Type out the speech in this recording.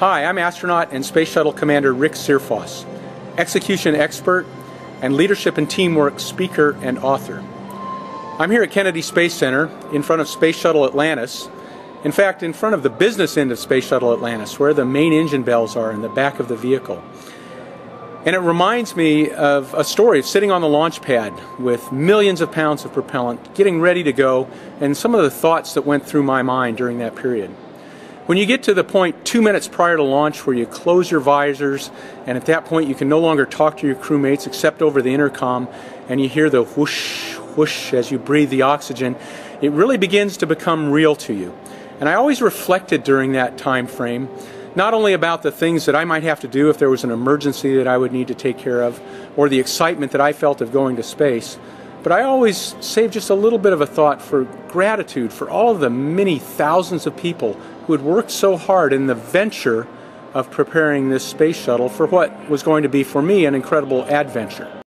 Hi, I'm astronaut and Space Shuttle Commander Rick Searfoss, execution expert and leadership and teamwork speaker and author. I'm here at Kennedy Space Center in front of Space Shuttle Atlantis, in fact in front of the business end of Space Shuttle Atlantis, where the main engine bells are in the back of the vehicle. And it reminds me of a story of sitting on the launch pad with millions of pounds of propellant, getting ready to go, and some of the thoughts that went through my mind during that period. When you get to the point 2 minutes prior to launch where you close your visors, and at that point you can no longer talk to your crewmates except over the intercom, and you hear the whoosh, whoosh as you breathe the oxygen, it really begins to become real to you. And I always reflected during that time frame, not only about the things that I might have to do if there was an emergency that I would need to take care of, or the excitement that I felt of going to space, but I always saved just a little bit of a thought for gratitude for all of the many thousands of people who had worked so hard in the venture of preparing this space shuttle for what was going to be, for me, an incredible adventure.